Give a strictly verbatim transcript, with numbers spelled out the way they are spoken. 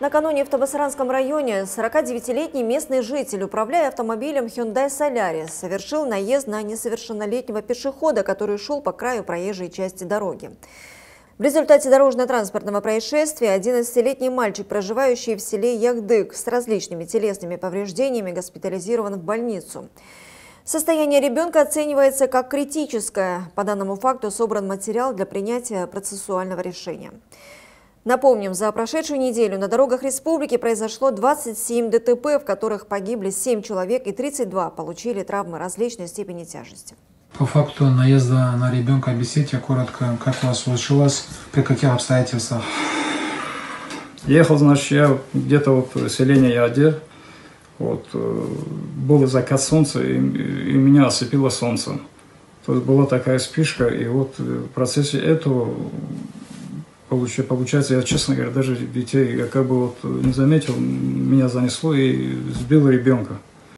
Накануне в Табасаранском районе сорокадевятилетний местный житель, управляя автомобилем Hyundai Solaris, совершил наезд на несовершеннолетнего пешехода, который шел по краю проезжей части дороги. В результате дорожно-транспортного происшествия одиннадцатилетний мальчик, проживающий в селе Ягдыг, с различными телесными повреждениями госпитализирован в больницу. Состояние ребенка оценивается как критическое. По данному факту собран материал для принятия процессуального решения. Напомним, за прошедшую неделю на дорогах республики произошло двадцать семь ДТП, в которых погибли семь человек и тридцать два получили травмы различной степени тяжести. По факту наезда на ребенка объясните коротко, как у вас случилось, при каких обстоятельствах? Ехал, значит, я где-то вот в селении Ягдыг, вот, был закат солнца, и, и меня ослепило солнце. То есть была такая вспышка, и вот в процессе этого... Получается, я, честно говоря, даже детей, я как бы вот не заметил, меня занесло и сбило ребенка.